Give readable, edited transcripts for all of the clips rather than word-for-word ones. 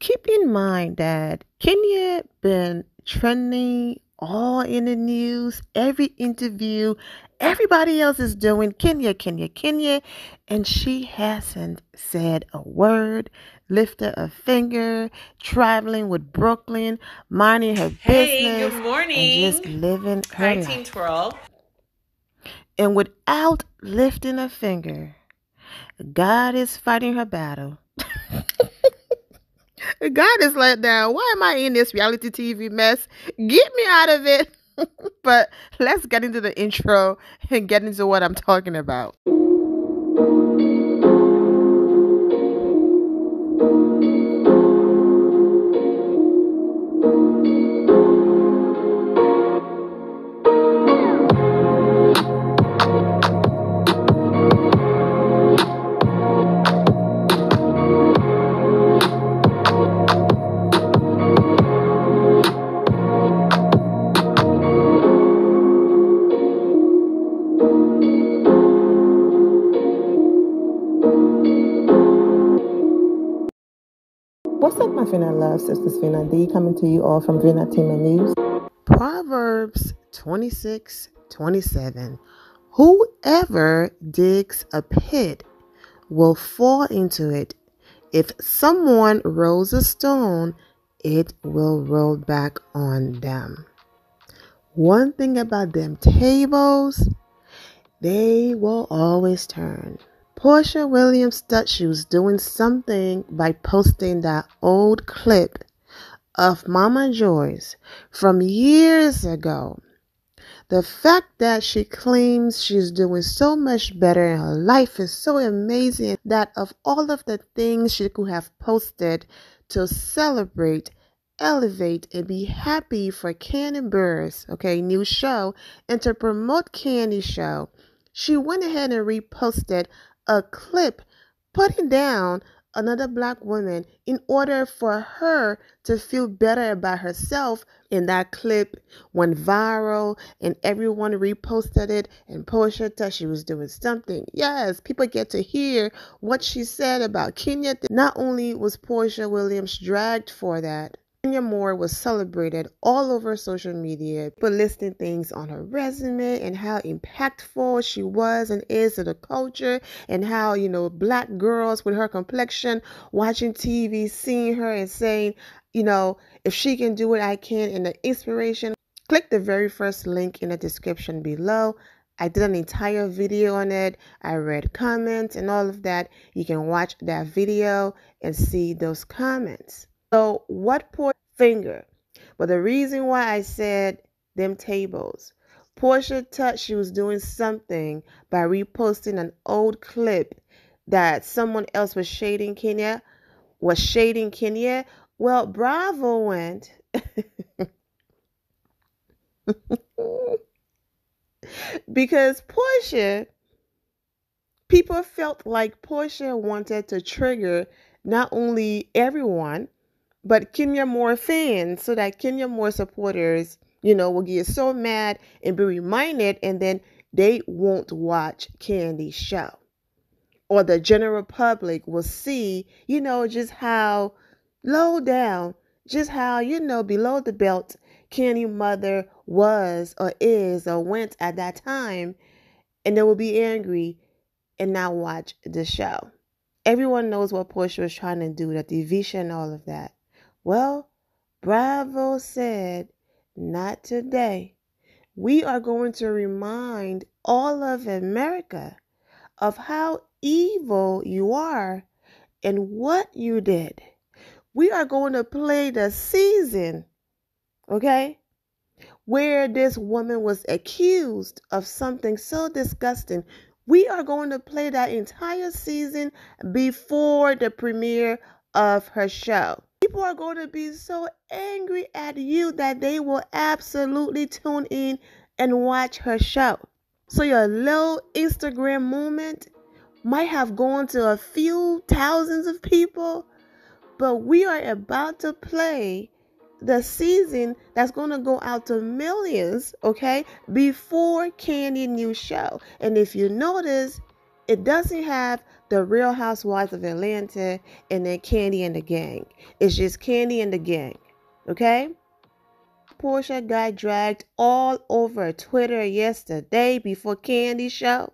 keep in mind that Kenya been trending all in the news, every interview, everybody else is doing Kenya, and she hasn't said a word, lifted a finger, traveling with Brooklyn, minding her business. Hey, good morning. And just living her life. Hi, Team Twirl. And without lifting a finger, God is fighting her battle. God is like, now, why am I in this reality TV mess? Get me out of it. But let's get into the intro and get into what I'm talking about. Vina Love, Sisters Vina D, coming to you all from Vina Tina News. Proverbs 26:27. Whoever digs a pit will fall into it. If someone rolls a stone, it will roll back on them. One thing about them tables, they will always turn. Porsha Williams thought she was doing something by posting that old clip of Mama Joyce from years ago. The fact that she claims she's doing so much better in her life is so amazing, that of all of the things she could have posted to celebrate, elevate, and be happy for Kandi Burruss, okay, new show, and to promote Kandi's show, she went ahead and reposted a clip putting down another black woman in order for her to feel better about herself. And that clip went viral and everyone reposted it, and Porsha thought she was doing something. Yes, people get to hear what she said about Kenya. Not only was Porsha Williams dragged for that, Kenya Moore was celebrated all over social media, but listing things on her resume and how impactful she was and is to the culture, and how, you know, black girls with her complexion watching TV, seeing her and saying, you know, if she can do it, I can, and the inspiration. Click the very first link in the description below. I did an entire video on it. I read comments and all of that. You can watch that video and see those comments. So what Porsha finger? But the reason why I said them tables, Porsha thought she was doing something by reposting an old clip that someone else was shading Kenya. Well, bravo went. Because Porsha, people felt like Porsha wanted to trigger not only everyone, but Kenya Moore fans, so that Kenya Moore supporters, you know, will get so mad and be reminded, and then they won't watch Kandi's show. Or the general public will see, you know, just how low down, just how, you know, below the belt Kandi mother was or is or went at that time, and they will be angry and not watch the show. Everyone knows what Porsha was trying to do, the division and all of that. Well, bravo said, not today. We are going to remind all of America of how evil you are and what you did. We are going to play the season, okay, where this woman was accused of something so disgusting. We are going to play that entire season before the premiere of her show. People are going to be so angry at you that they will absolutely tune in and watch her show. So your little Instagram moment might have gone to a few thousands of people, but we are about to play the season that's going to go out to millions, okay, before Kandi's new show. And if you notice, it doesn't have the Real Housewives of Atlanta, and then Kandi and the Gang. It's just Kandi and the Gang, okay? Porsha got dragged all over Twitter yesterday before Kandi's show.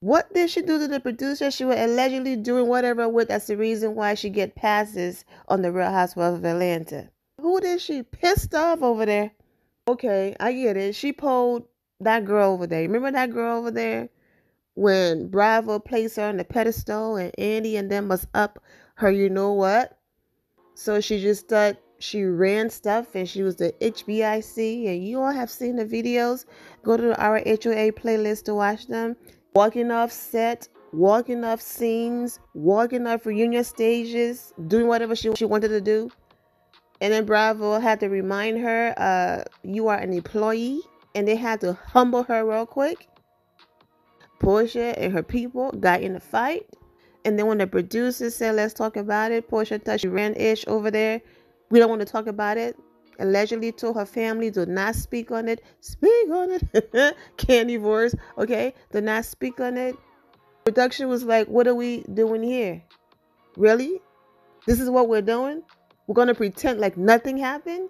What did she do to the producer? She was allegedly doing whatever with. That's the reason why she get passes on the Real Housewives of Atlanta. Who did she pissed off over there? Okay, I get it. She pulled that girl over there. Remember that girl over there? When Bravo placed her on the pedestal and Andy and them was up her, you know what? So she just thought she ran stuff and she was the HBIC. And you all have seen the videos. Go to the RHOA playlist to watch them. Walking off set, walking off scenes, walking off reunion stages, doing whatever she wanted to do. And then Bravo had to remind her, you are an employee. And they had to humble her real quick. Porsha and her people got in a fight. And then when the producers said, let's talk about it, Porsha touched Ish over there. We don't want to talk about it. Allegedly told her family, do not speak on it. Speak on it. Kandi Burruss, okay? Do not speak on it. Production was like, what are we doing here? Really? This is what we're doing? We're going to pretend like nothing happened?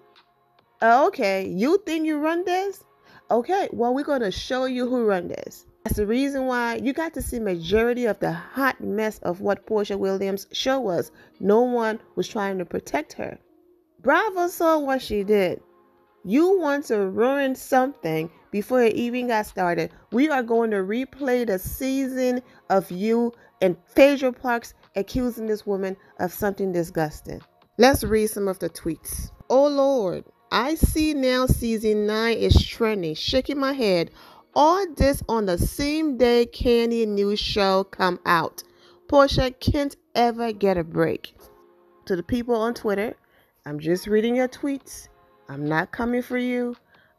Okay, you think you run this? Okay, well, we're going to show you who run this. That's the reason why you got to see majority of the hot mess of what Porsha Williams' show was. No one was trying to protect her. Bravo saw what she did. You want to ruin something before it even got started. We are going to replay the season of you and Phaedra Parks accusing this woman of something disgusting. Let's read some of the tweets. Oh Lord, I see now season 9 is trending. Shaking my head. All this on the same day Kandi news show come out. Porsha can't ever get a break. To the people on Twitter, I'm just reading your tweets. I'm not coming for you.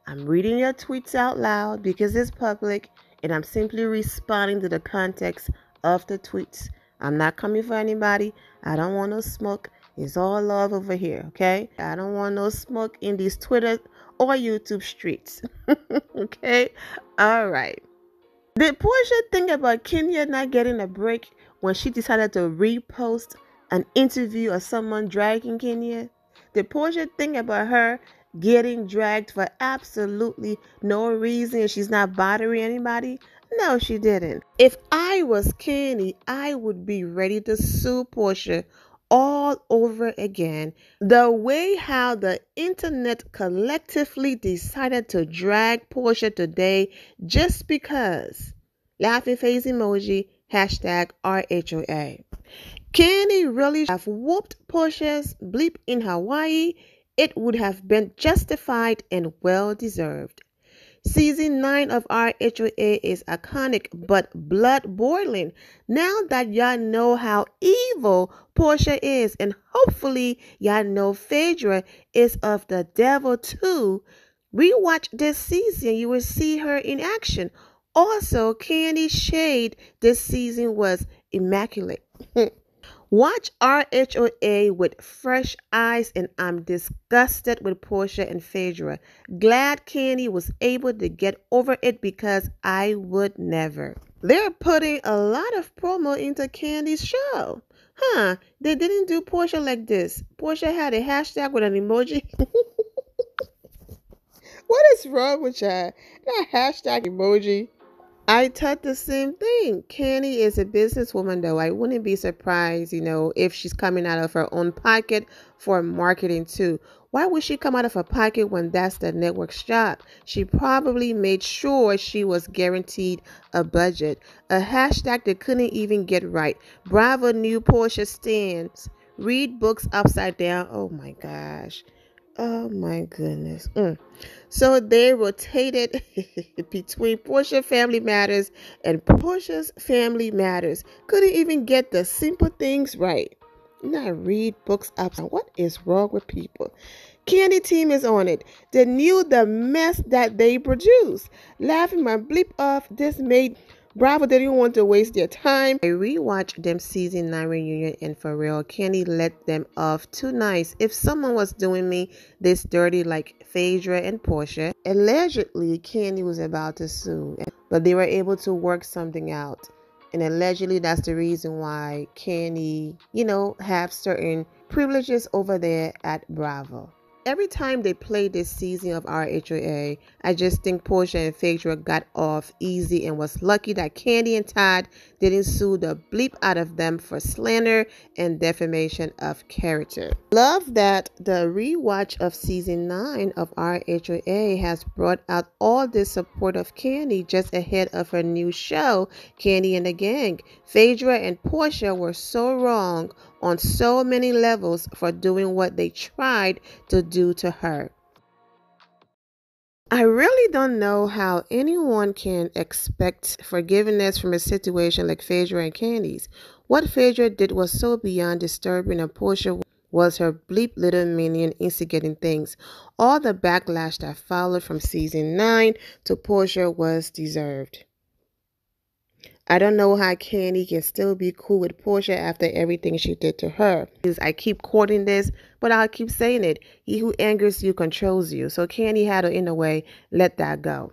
I'm reading your tweets out loud because it's public, and I'm simply responding to the context of the tweets. I'm not coming for anybody. I don't want no smoke. It's all love over here, okay? I don't want no smoke in these Twitter or YouTube streets, okay? All right. Did Porsha think about Kenya not getting a break when she decided to repost an interview of someone dragging Kenya? Did Porsha think about her getting dragged for absolutely no reason? She's not bothering anybody? No, she didn't. If I was Kandi, I would be ready to sue Porsha all over again. The way how the internet collectively decided to drag Porsha today just because. Laughing face emoji, hashtag RHOA. Kandi really have whooped Porsha's bleep in Hawaii. It would have been justified and well-deserved. Season 9 of RHOA is iconic but blood-boiling. Now that y'all know how evil Porsha is, and hopefully y'all know Phaedra is of the devil too, rewatch this season. You will see her in action. Also, Kandi's shade this season was immaculate. Watch RHOA with fresh eyes, and I'm disgusted with Porsha and Phaedra. Glad Kandi was able to get over it because I would never. They're putting a lot of promo into Kandi's show. Huh, they didn't do Porsha like this. Porsha had a hashtag with an emoji. What is wrong with y'all? That hashtag emoji. I thought the same thing. Kandi is a businesswoman, though. I wouldn't be surprised, you know, if she's coming out of her own pocket for marketing, too. Why would she come out of her pocket when that's the network's job? She probably made sure she was guaranteed a budget. A hashtag they couldn't even get right. Bravo knew Porsha stands. Read books upside down. Oh, my gosh. Oh my goodness. So they rotated between Porsha Family Matters and Porsha's Family Matters. Couldn't even get the simple things right. Not read books up. What is wrong with people? Kandi team is on it. They knew the mess that they produced. Laughing my bleep off. This made Bravo didn't want to waste their time. I rewatched them season 9 reunion, and for real, Kandi let them off too nice. If someone was doing me this dirty like Phaedra and Porsha, allegedly Kandi was about to sue, but they were able to work something out. And allegedly that's the reason why Kandi, have certain privileges over there at Bravo. Every time they play this season of RHOA, I just think Porsha and Phaedra got off easy and was lucky that Kandi and Todd didn't sue the bleep out of them for slander and defamation of character. Love that the rewatch of season 9 of RHOA has brought out all this support of Kandi just ahead of her new show, Kandi and the Gang. Phaedra and Porsha were so wrong on so many levels for doing what they tried to do to her. I really don't know how anyone can expect forgiveness from a situation like Phaedra and Kandi's. What Phaedra did was so beyond disturbing, and Porsha was her bleep little minion instigating things. All the backlash that followed from season 9 to Porsha was deserved. I don't know how Kandi can still be cool with Porsha after everything she did to her. I keep quoting this, but I'll keep saying it. He who angers you controls you. So Kandi had to, in a way, let that go.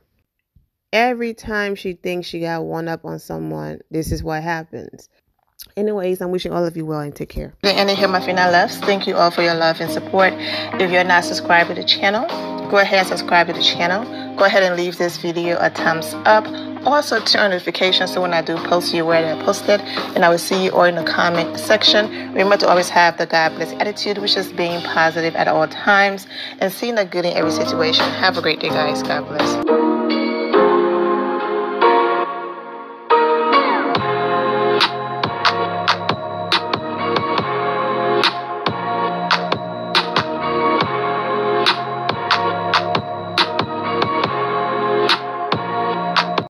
Every time she thinks she got one up on someone, this is what happens. Anyways, I'm wishing all of you well and take care. The end of here, my Fina loves. Thank you all for your love and support. If you're not subscribed to the channel, go ahead and subscribe to the channel. Go ahead and leave this video a thumbs up. Also turn on notifications so when I do post, you're aware that I posted. And I will see you all in the comment section. Remember to always have the God bless attitude, which is being positive at all times and seeing the good in every situation. Have a great day, guys. God bless.